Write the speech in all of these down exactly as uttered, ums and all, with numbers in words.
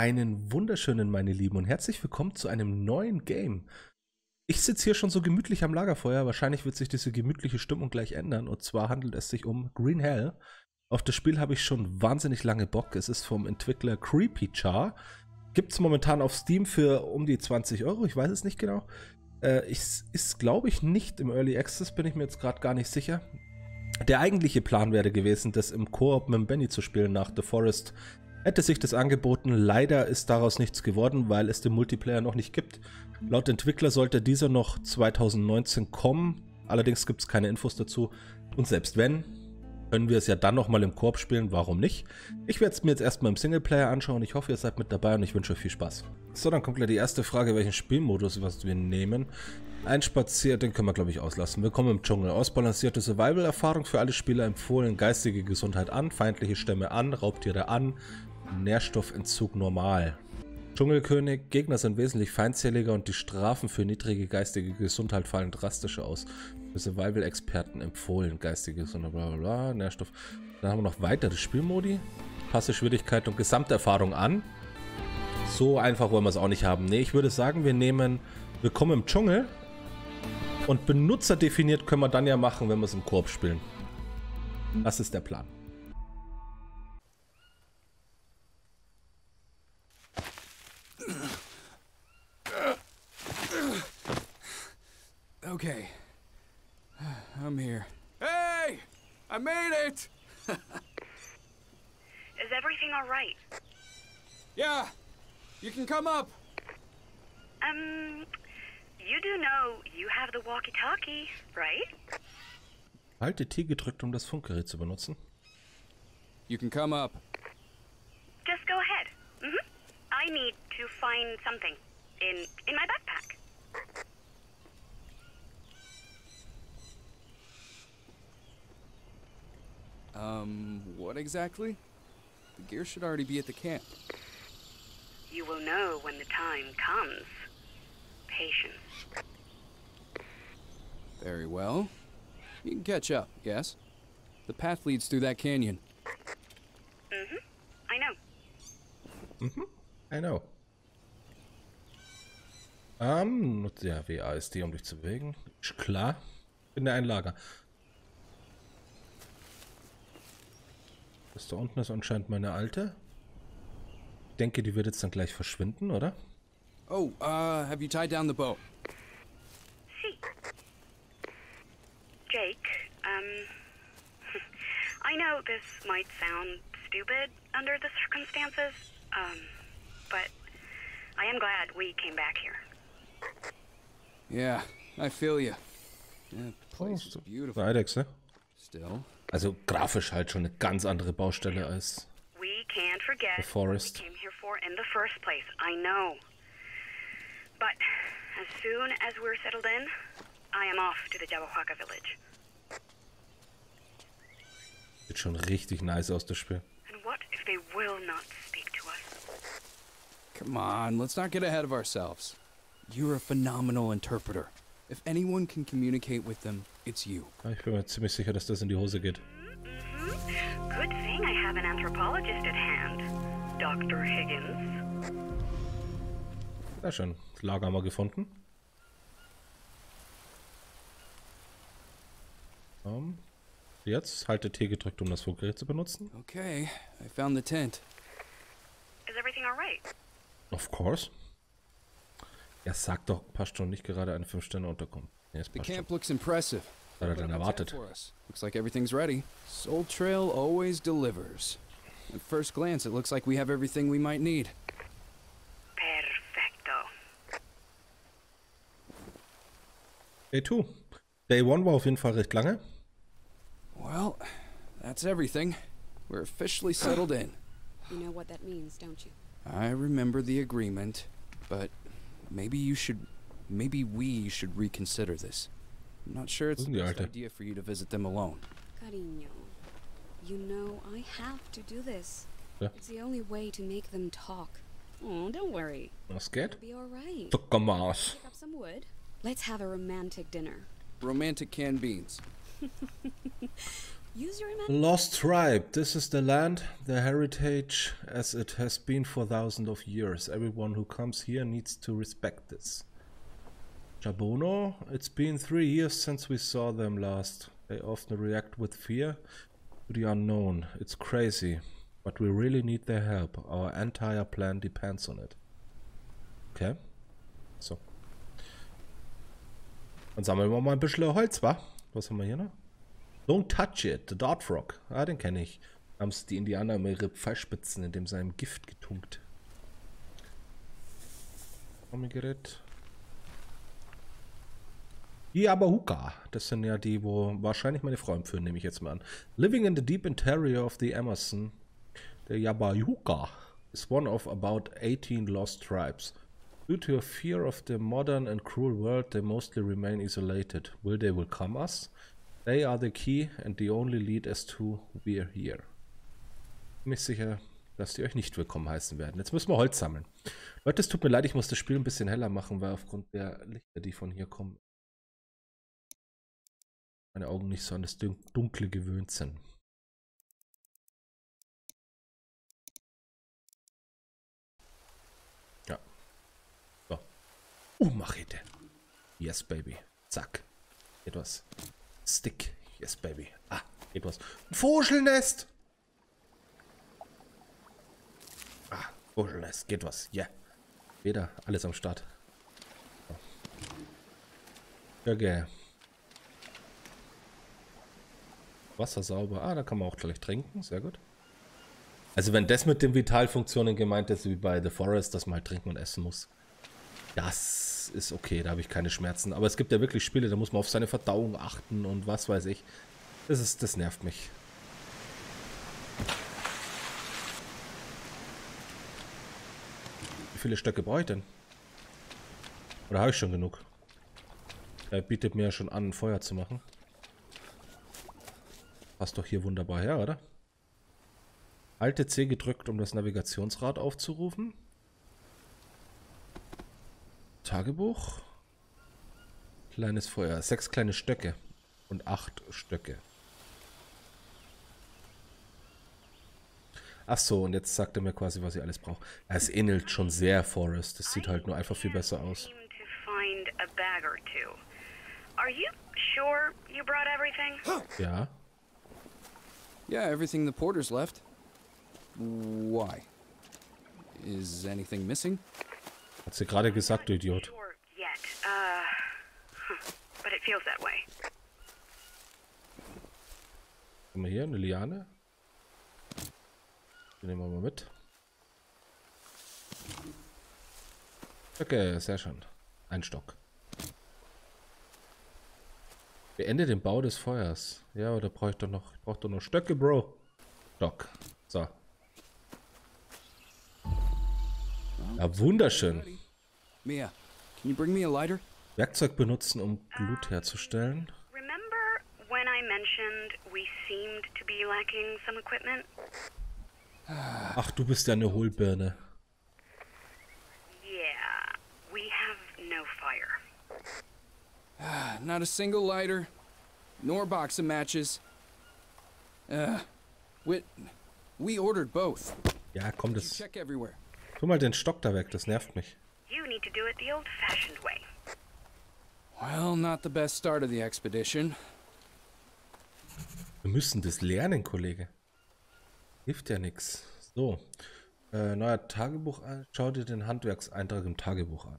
Einen wunderschönen, meine Lieben, und herzlich willkommen zu einem neuen Game. Ich sitze hier schon so gemütlich am Lagerfeuer, wahrscheinlich wird sich diese gemütliche Stimmung gleich ändern, und zwar handelt es sich um Green Hell. Auf das Spiel habe ich schon wahnsinnig lange Bock, es ist vom Entwickler Creepy Char. Gibt es momentan auf Steam für um die zwanzig Euro, ich weiß es nicht genau. Äh, es ist, glaube ich, nicht im Early Access, bin ich mir jetzt gerade gar nicht sicher. Der eigentliche Plan wäre gewesen, das im Koop mit Benny zu spielen nach The Forest. Hätte sich das angeboten, leider ist daraus nichts geworden, weil es den Multiplayer noch nicht gibt. Laut Entwickler sollte dieser noch zweitausendneunzehn kommen, allerdings gibt es keine Infos dazu. Und selbst wenn, können wir es ja dann nochmal im Koop spielen, warum nicht? Ich werde es mir jetzt erstmal im Singleplayer anschauen, ich hoffe, ihr seid mit dabei und ich wünsche euch viel Spaß. So, dann kommt gleich die erste Frage, welchen Spielmodus was wir nehmen. Einspaziert, den können wir, glaube ich, auslassen. Willkommen im Dschungel. Ausbalancierte Survival-Erfahrung für alle Spieler empfohlen. Geistige Gesundheit an, feindliche Stämme an, Raubtiere an. Nährstoffentzug normal. Dschungelkönig, Gegner sind wesentlich feindseliger und die Strafen für niedrige geistige Gesundheit fallen drastischer aus. Für Survival-Experten empfohlen, geistige Gesundheit, bla bla bla, Nährstoff. Dann haben wir noch weitere Spielmodi. Passe Schwierigkeit und Gesamterfahrung an. So einfach wollen wir es auch nicht haben. Ne, ich würde sagen, wir nehmen Willkommen im Dschungel und benutzerdefiniert können wir dann ja machen, wenn wir es im Koop spielen. Das ist der Plan. Okay. I'm here. Hey! I made it! Is everything all right? Yeah. You can come up. Um, you do know you have the walkie-talkie, right? Halte T gedrückt, um das Funkgerät zu benutzen. You can come up. Just go ahead. Mm-hmm. I need to find something in in my backpack. Um, what exactly? The gear should already be at the camp. You will know when the time comes. Patience. Very well. You can catch up, yes? The path leads through that canyon. Mm-hmm. I know. Mm-hmm. I know. Ähm, nutze ja W A S D, um dich zu bewegen. Klar. Finde ein Lager. Das da unten ist anscheinend meine alte. Ich denke, die wird jetzt dann gleich verschwinden, oder? Oh, uh, have you tied down the bow? See. Jake, um, I know this might sound stupid under the circumstances, um, but I am glad we came back here. Yeah, I feel you. Yeah, the place is beautiful. Eidex, ne? Still. Also grafisch halt schon eine ganz andere Baustelle als we can't forget The Forest. What we came here for in the first place. I know. But as soon as we're settled in, I am off to the Jabohaka village. Sieht schon richtig nice aus, das Spiel. And what if they will not speak to us? Come on, let's not get ahead of ourselves. You're a phenomenal interpreter. If anyone can communicate with them, it's you. Ich bin mir ziemlich sicher, dass das in die Hose geht. Mm-hmm. Good thing I have an anthropologist at hand, Doktor Higgins. Sehr schön. Das Lager haben wir gefunden. Um, jetzt halte T gedrückt, um das Funkgerät zu benutzen. Okay, I found the tent. Is everything all right? Of course. Ja, sag doch, passt schon, nicht gerade eine fünf Sterne Unterkunft. Nee, passt schon. Looks impressive. Was hat er denn erwartet? Looks like everything's ready. Soul Trail always delivers. At first glance it looks like we have everything we might need. Perfecto. Day two. Day one war auf jeden Fall recht lange. Well, that's everything. We're officially settled in. You know what that means, don't you? I remember the agreement, but maybe you should, maybe we should reconsider this. I'm not sure it's the best idea for you to visit them alone. Cariño, you know I have to do this. Yeah. It's the only way to make them talk. Oh, don't worry. Was geht? Be all right. Zuckermaus. Pick up some wood. Let's have a romantic dinner. Romantic canned beans. Lost tribe. This is the land, their heritage, as it has been for thousands of years. Everyone who comes here needs to respect this. Jabono, it's been three years since we saw them last. They often react with fear to the unknown. It's crazy, but we really need their help. Our entire plan depends on it. Okay, so. Dann sammeln wir mal ein bisschen Holz, wa? Was haben wir hier noch? Don't touch it, the Dart Frog. Ah, den kenne ich. Da haben es die Indianer immer ihre Pfeilspitzen in dem seinem Gift getunkt. Gerät. Die Yabawaka. Das sind ja die, wo wahrscheinlich meine Frau empfehlen, nehme ich jetzt mal an. Living in the deep interior of the Amazon. Der Yabayuka is one of about eighteen lost tribes. Due to a fear of the modern and cruel world, they mostly remain isolated. Will they welcome us? They are the key and the only lead as to we're here. Bin mich sicher, dass die euch nicht willkommen heißen werden. Jetzt müssen wir Holz sammeln. Leute, es tut mir leid, ich muss das Spiel ein bisschen heller machen, weil aufgrund der Lichter, die von hier kommen, meine Augen nicht so an das Dunkle gewöhnt sind. Uh, Machete. Yes, baby. Zack. Etwas. Stick. Yes, baby. Ah, etwas. Ein Vogelnest! Ah, Vogelnest. Geht was. Ja. Yeah. Wieder. Alles am Start. So. Okay. Wasser sauber. Ah, da kann man auch gleich trinken. Sehr gut. Also wenn das mit den Vitalfunktionen gemeint ist, wie bei The Forest, dass man halt trinken und essen muss. Das ist okay, da habe ich keine Schmerzen. Aber es gibt ja wirklich Spiele, da muss man auf seine Verdauung achten und was weiß ich. Das ist, das nervt mich. Wie viele Stöcke brauche ich denn? Oder habe ich schon genug? Er bietet mir ja schon an, ein Feuer zu machen. Passt doch hier wunderbar her, oder? Alte C gedrückt, um das Navigationsrad aufzurufen. Tagebuch. Kleines Feuer. Sechs kleine Stöcke. Und acht Stöcke. Ach so, und jetzt sagt er mir quasi, was ich alles brauche. Es ähnelt schon sehr Forest. Das sieht halt nur einfach viel besser aus. Ja. Ja, everything the porters left. Why? Is anything missing? Hat sie gerade gesagt, du Idiot. Haben wir hier eine Liane? Die nehmen wir mal mit. Okay, sehr schön. Ein Stock. Beende den Bau des Feuers. Ja, aber da brauche ich doch noch. Ich brauche doch noch Stöcke, Bro. Stock. So. Ja, wunderschön. Mia, can you bring me a lighter? Werkzeug benutzen, um Glut herzustellen. Remember when I mentioned we seemed to be lacking some equipment? Ach, du bist ja eine Hohlbirne. Yeah, we have no fire. Not a single lighter, nor box of matches. Uh, we, we ordered both. Ja, komm, das. Check everywhere. Tu mal den Stock da weg, das nervt mich. You need to do it the old-fashioned way. Well, not the best start of the expedition. Wir müssen das lernen, Kollege. Hilft ja nichts. So, äh, neuer Tagebuch an. Schau dir den Handwerkseintrag im Tagebuch an.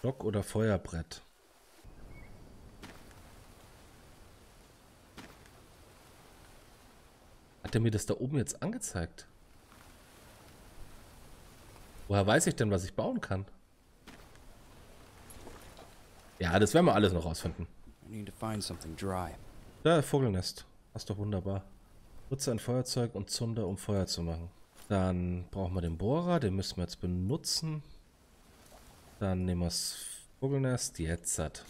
Stock oder Feuerbrett? Hat er mir das da oben jetzt angezeigt? Woher weiß ich denn, was ich bauen kann? Ja, das werden wir alles noch rausfinden. Da, Vogelnest. Das ist doch wunderbar. Nutze ein Feuerzeug und Zunder, um Feuer zu machen. Dann brauchen wir den Bohrer, den müssen wir jetzt benutzen. Dann nehmen wir das Vogelnest, jetzt hat.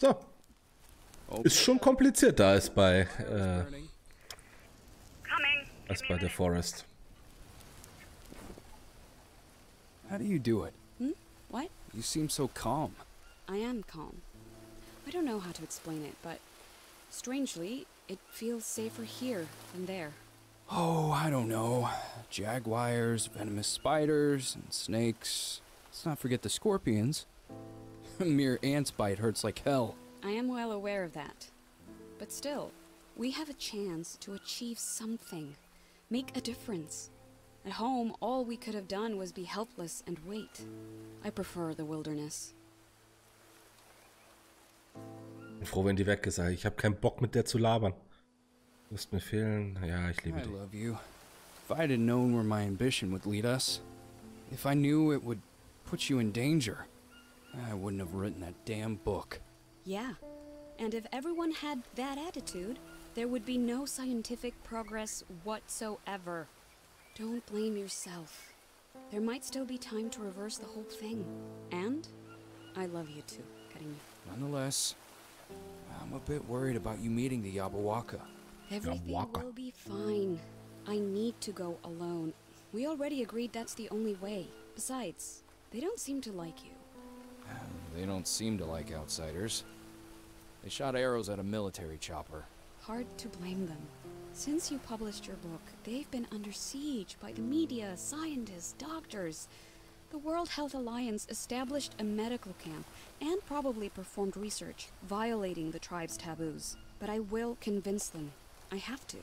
So. Ist schon komplizierter als bei äh, als bei The Forest. How do you do it? Hmm? What? You seem so calm. I am calm. I don't know how to explain it, but strangely, it feels safer here than there. Oh, I don't know. Jaguars, venomous spiders, and snakes. Let's not forget the scorpions. A mere ant's bite hurts like hell. I am well aware of that. But still, we have a chance to achieve something. Make a difference. At home, all we could have done was be helpless and wait. I prefer the wilderness. Ich bin froh, wenn die weg ist. Ich habe keinen Bock, mit der zu labern. Du wirst mir fehlen. Ja, ich liebe dich. I love you. If I had known where my ambition would lead us, if I knew it would put you in danger, I wouldn't have written that damn book. Yeah. And if everyone had that attitude, there would be no scientific progress whatsoever. Don't blame yourself. There might still be time to reverse the whole thing. And I love you too, Kuini. Nonetheless, I'm a bit worried about you meeting the Yabawaka. Everything Yabawaka. will be fine. I need to go alone. We already agreed that's the only way. Besides, they don't seem to like you. They don't seem to like outsiders. They shot arrows at a military chopper. Hard to blame them. Since you published your book, they've been under siege by the media, scientists, doctors. The World Health Alliance established a medical camp and probably performed research, violating the tribe's taboos. But I will convince them. I have to.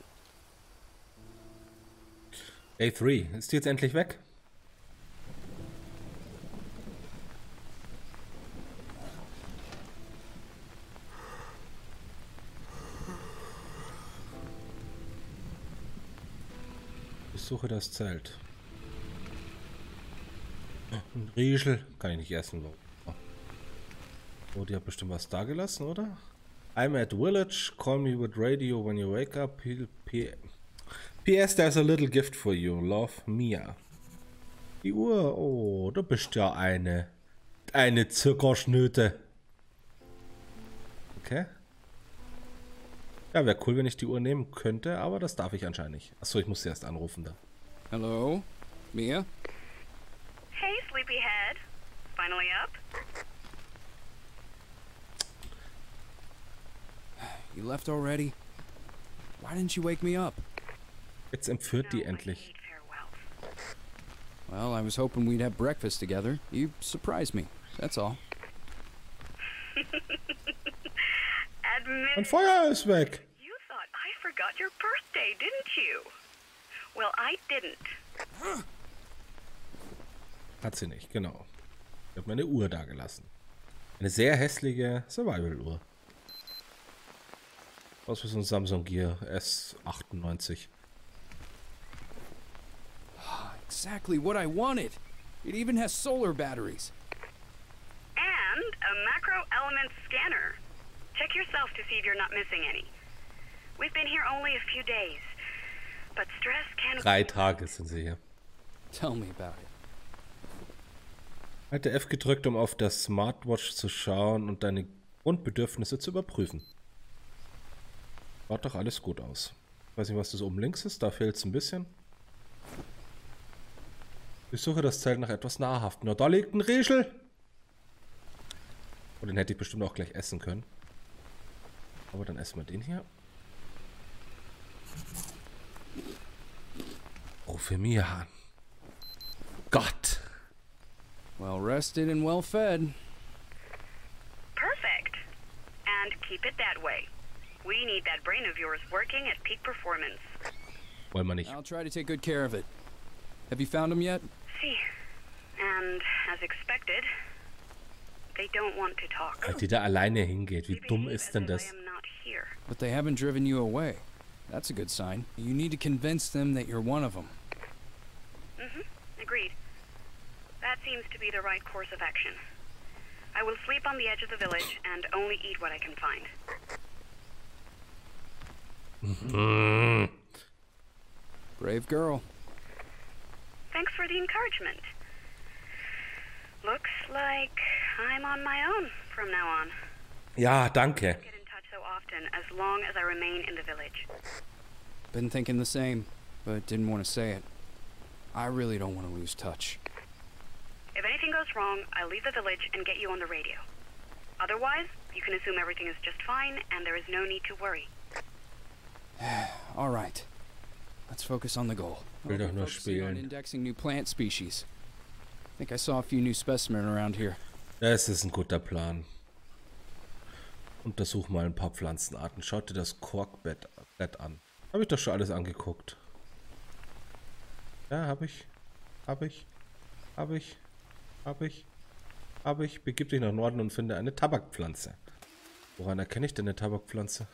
A drei, ist die jetzt endlich weg? Ich suche das Zelt. Ein Riegel kann ich nicht essen. Oh. Oh, die hat bestimmt was da gelassen, oder? I'm at village. Call me with radio when you wake up. P S There's a little gift for you. Love, Mia. Die Uhr. Oh, du bist ja eine. Eine Zuckerschnöte. Okay. Ja, wäre cool, wenn ich die Uhr nehmen könnte, aber das darf ich anscheinend nicht. Achso, ich muss sie erst anrufen da. Hello, Mia? Hey, sleepyhead. Finally up? You left already? Why didn't you wake me up? Jetzt entführt die endlich. Well, I was hoping we'd have breakfast together. You surprised me. That's all. Mein Feuer ist weg. You thought I forgot your birthday, didn't you? Well, I didn't. Hat sie nicht, genau. Ich habe meine Uhr da gelassen. Eine sehr hässliche Survival-Uhr. Was für so ein Samsung Gear S achtundneunzig. Exactly what I wanted. It even has solar batteries. And a macro-element scanner. Check yourself to see if you're not missing any. We've been here only a few days, but stress can... Drei Tage sind sie hier. Tell me about it. Halte F gedrückt, um auf das Smartwatch zu schauen und deine Grundbedürfnisse zu überprüfen. Schaut doch alles gut aus. Ich weiß nicht, was das oben links ist, da fehlt es ein bisschen. Ich suche das Zelt nach etwas Nahrhaftem. Na, da liegt ein Riegel! Und den hätte ich bestimmt auch gleich essen können. Aber dann essen wir den hier. Rufe mir an. Gott! Well rested and well fed. Perfect. And keep it that way. We need that brain of yours working at peak performance. Wollen wir nicht. I'll try to take good care of it. Have you found him yet? See. And as expected, they don't want to talk. Weil die da alleine hingeht. Wie dumm ist denn das? But they haven't driven you away. That's a good sign. You need to convince them that you're one of them. Mhm. Agreed. That seems to be the right course of action. I will sleep on the edge of the village and only eat what I can find. Mhm. Brave girl. Thanks for the encouragement. Looks like I'm on my own from now on. Ja, danke. As long as I remain in the village. Been thinking the same, but didn't want to say it. I really don't want to lose touch. If anything goes wrong, I'll leave the village and get you on the radio. Otherwise, you can assume everything is just fine and there is no need to worry. All right. Let's focus on the goal. We're focusing on indexing new plant species. I think I saw a few new specimens around here. Es ist ein guter Plan. Untersuch mal ein paar Pflanzenarten. Schau dir das Korkblatt an. Habe ich doch schon alles angeguckt. Ja, habe ich. Habe ich. Habe ich. Habe ich. Habe ich. Begib dich nach Norden und finde eine Tabakpflanze. Woran erkenne ich denn eine Tabakpflanze?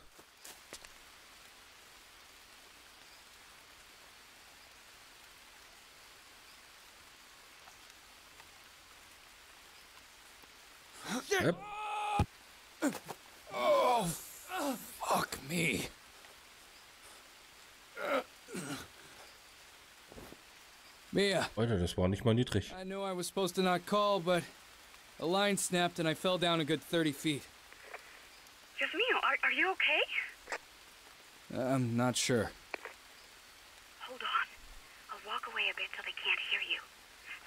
Yep. Oh, fuck me. Mia. Alter, das war nicht mal niedrig. I know I was supposed to not call, but a line snapped and I fell down a good thirty feet. Just Mio, are, are you okay? Uh, I'm not sure. Hold on. I'll walk away a bit till they can't hear you.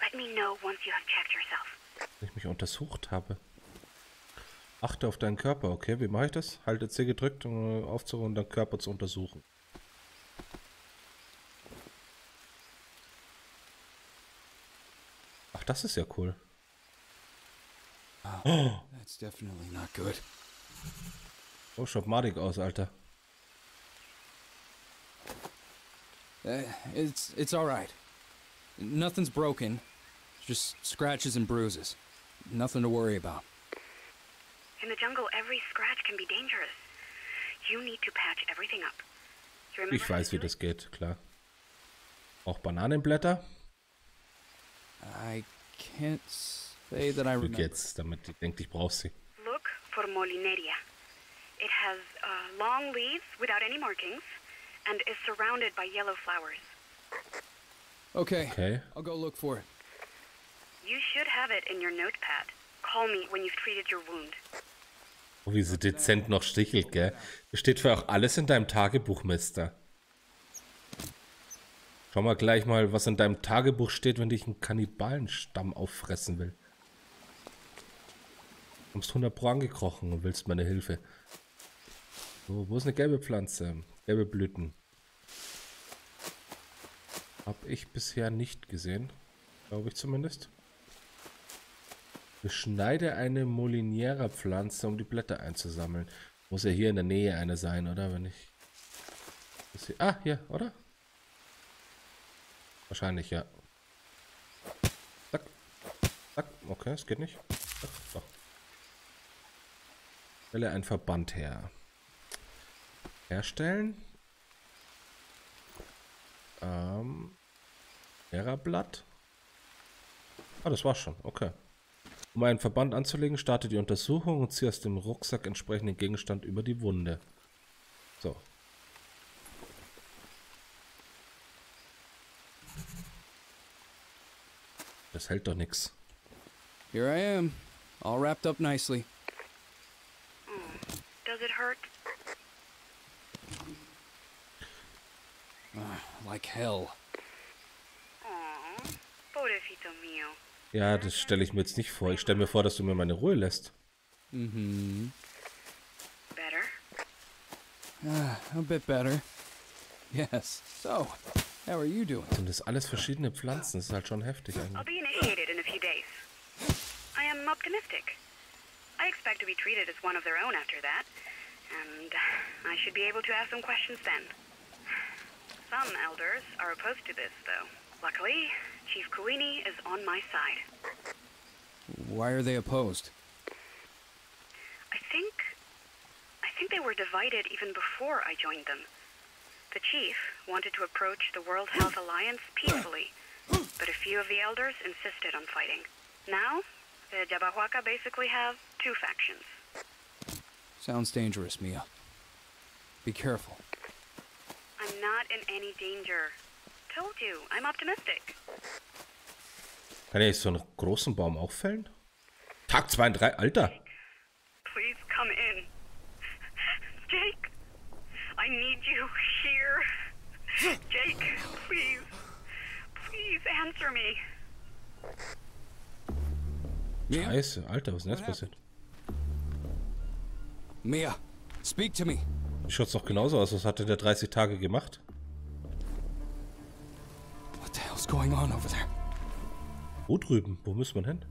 Let me know once you have checked yourself. Ich mich untersucht habe. Achte auf deinen Körper, okay? Wie mache ich das? Halte C gedrückt, um aufzurufen, deinen Körper zu untersuchen. Ach, das ist ja cool. Oh, that's definitely not good. Oh, schaut madig aus, Alter. Uh, it's it's all right. Nothing's broken. Just scratches and bruises. Nothing to worry about. In the jungle, every scratch can be dangerous. You need to patch everything up. Ich weiß, wie das geht, klar. Auch Bananenblätter? I can't say that I remember. Glück jetzt, damit ich denke, ich brauche sie. Look for Molineria. It has uh, long leaves without any markings and is surrounded by yellow flowers. Okay. Okay. I'll go look for it. You should have it in your notepad. Call me when you've treated your wound. Oh, wie sie dezent noch stichelt, gell? Das steht für auch alles in deinem Tagebuch, Mister. Schau mal gleich mal, was in deinem Tagebuch steht, wenn dich ein Kannibalenstamm auffressen will. Du kommst hundert Pro angekrochen und willst meine Hilfe. So, wo ist eine gelbe Pflanze? Gelbe Blüten. Hab ich bisher nicht gesehen. Glaube ich zumindest. Beschneide eine Moliniera-Pflanze, um die Blätter einzusammeln. Muss ja hier in der Nähe eine sein, oder? Wenn ich. Hier... Ah, hier, oder? Wahrscheinlich, ja. Zack. Zack. Okay, es geht nicht. Zack. Doch. Stelle einen Verband her. Herstellen. Ähm. Lera-Blatt. Ah, das war's schon. Okay. Um einen Verband anzulegen, starte die Untersuchung und ziehe aus dem Rucksack entsprechenden Gegenstand über die Wunde. So. Das hält doch nix. Here I am, all wrapped up nicely. Does it hurt? Uh, like hell. Aw, pobrecito mio. Ja, das stelle ich mir jetzt nicht vor. Ich stelle mir vor, dass du mir meine Ruhe lässt. Mhm. Better? Ah, a bit better. Yes. So, how are you doing? Sind das alles verschiedene Pflanzen? Das ist halt schon heftig eigentlich. I'll be initiated in a few days. I am optimistic. I expect to be treated as one of their own after that, and I should be able to ask some questions then. Some elders are opposed to this, though. Luckily, Chief Kuini is on my side. Why are they opposed? I think... I think they were divided even before I joined them. The chief wanted to approach the World Health Alliance peacefully, but a few of the elders insisted on fighting. Now, the Jabohaka basically have two factions. Sounds dangerous, Mia. Be careful. I'm not in any danger. Told you, I'm optimistic. Kann ich so einen großen Baum auch fällen? Tag zwei und drei, Alter. Jake, please come in. Jake, I need you here. Jake, please. Please answer me. Mia? Scheiße, Alter, was ist denn jetzt passiert? Mia, speak to me. Schaut's doch genauso aus. Was hatte der dreißig Tage gemacht? What the hell's going on over there? Wo drüben? Wo müssen wir hin?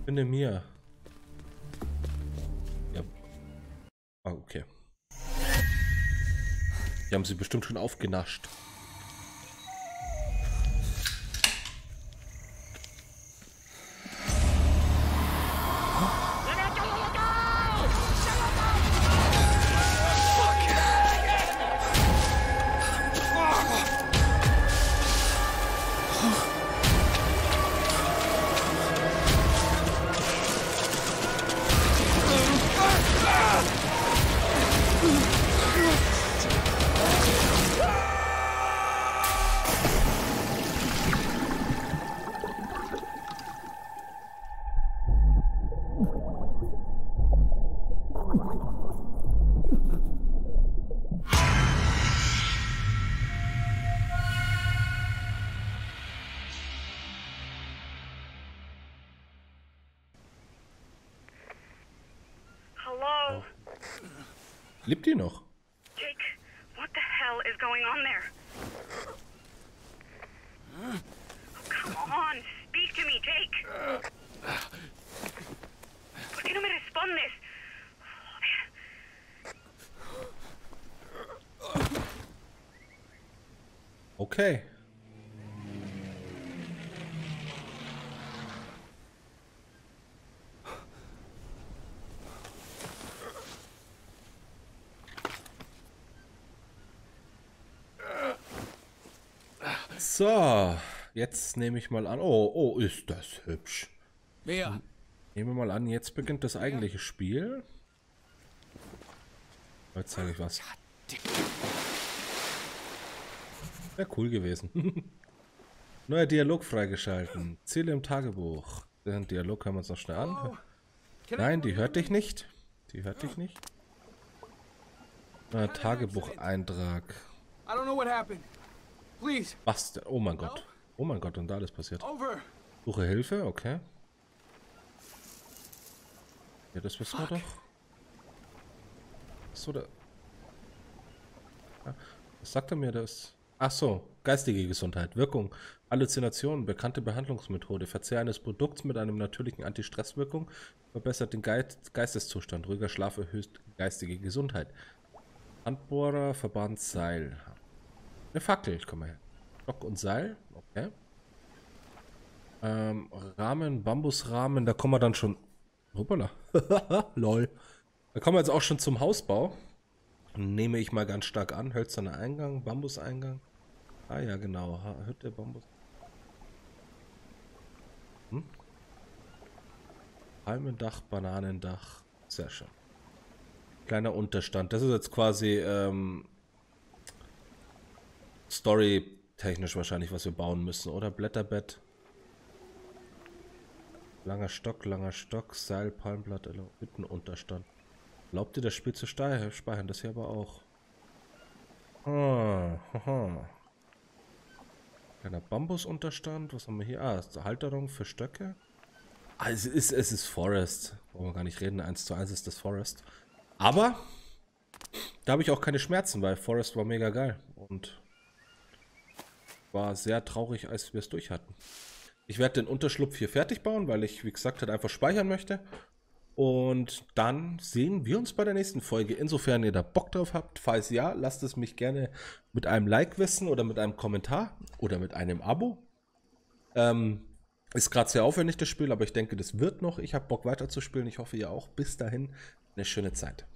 Ich bin der Mia. Ja. Ah, okay. Die haben sie bestimmt schon aufgenascht. Lebt ihr noch? Jake, what the hell is going on there? Oh, come on, speak to me, Jake. ¿Por qué no me respondes? Oh, man. Okay. So, jetzt nehme ich mal an. Oh, oh, ist das hübsch. Wer? Nehmen wir mal an, jetzt beginnt das eigentliche Spiel. Jetzt zeige ich was. Wäre cool gewesen. Neuer Dialog freigeschalten. Ziele im Tagebuch. Den Dialog hören wir uns noch schnell an. Nein, die hört dich nicht. Die hört dich nicht. Neuer Tagebucheintrag. I don't know what happened. Was? Oh mein Gott. Oh mein Gott, und da alles passiert. Suche Hilfe, okay. Ja, das wissen wir doch. So, da. Ja, was sagt er mir das? Ach so, geistige Gesundheit, Wirkung, Halluzinationen, bekannte Behandlungsmethode, Verzehr eines Produkts mit einem natürlichen Anti-Stress-Wirkung, verbessert den Geist Geisteszustand, ruhiger Schlaf erhöht geistige Gesundheit. Handbohrer, Verband, Seil. Eine Fackel, komm mal her. Stock und Seil, okay. Ähm, Rahmen, Bambusrahmen, da kommen wir dann schon... Hoppala. Lol. Da kommen wir jetzt auch schon zum Hausbau. Nehme ich mal ganz stark an. Hölzerner Eingang, Bambuseingang. Ah ja, genau. Hütte, Bambus. Hm? Palmendach, Bananendach. Sehr schön. Kleiner Unterstand. Das ist jetzt quasi... Ähm, Story-technisch wahrscheinlich, was wir bauen müssen, oder? Blätterbett. Langer Stock, langer Stock, Seil, Palmblatt, Hüttenunterstand. Glaubt ihr, das Spiel zu speichern? Das hier aber auch. Ah, haha. Kleiner Bambusunterstand. Was haben wir hier? Ah, Halterung für Stöcke. Ah, es ist, es ist Forest. Wollen wir gar nicht reden. eins zu eins ist das Forest. Aber da habe ich auch keine Schmerzen, weil Forest war mega geil. Und war sehr traurig, als wir es durch hatten. Ich werde den Unterschlupf hier fertig bauen, weil ich, wie gesagt, halt einfach speichern möchte. Und dann sehen wir uns bei der nächsten Folge. Insofern ihr da Bock drauf habt, falls ja, lasst es mich gerne mit einem Like wissen oder mit einem Kommentar oder mit einem Abo. Ähm, ist gerade sehr aufwendig, das Spiel, aber ich denke, das wird noch. Ich habe Bock weiterzuspielen. Ich hoffe, ihr auch. Bis dahin, eine schöne Zeit.